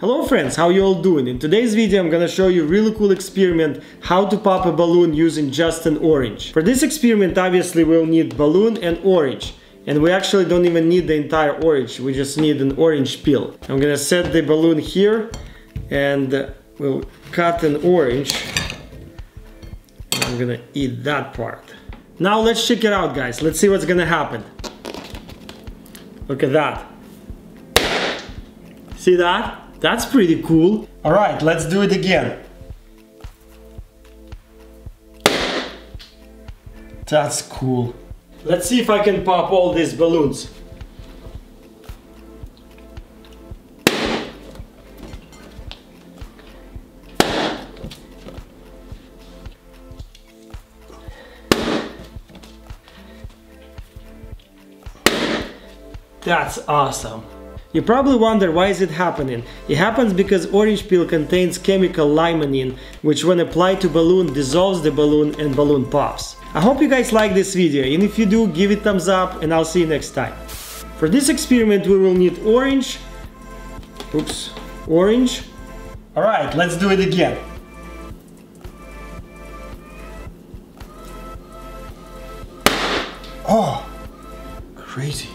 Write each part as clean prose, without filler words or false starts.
Hello friends, how you all doing? In today's video I'm gonna show you a really cool experiment how to pop a balloon using just an orange. For this experiment obviously we'll need balloon and orange, and we actually don't even need the entire orange, we just need an orange peel. I'm gonna set the balloon here and we'll cut an orange. I'm gonna eat that part. Now let's check it out, guys, let's see what's gonna happen. Look at that. See that? That's pretty cool. All right, let's do it again. That's cool. Let's see if I can pop all these balloons. That's awesome. You probably wonder why is it happening. It happens because orange peel contains chemical limonene, which when applied to balloon dissolves the balloon and balloon pops. I hope you guys like this video, and if you do, give it thumbs up and I'll see you next time. For this experiment we will need orange. Oops, orange. Alright, let's do it again. Oh, crazy.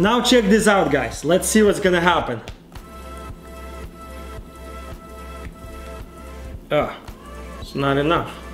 Now check this out, guys, let's see what's gonna happen. Ah, it's not enough.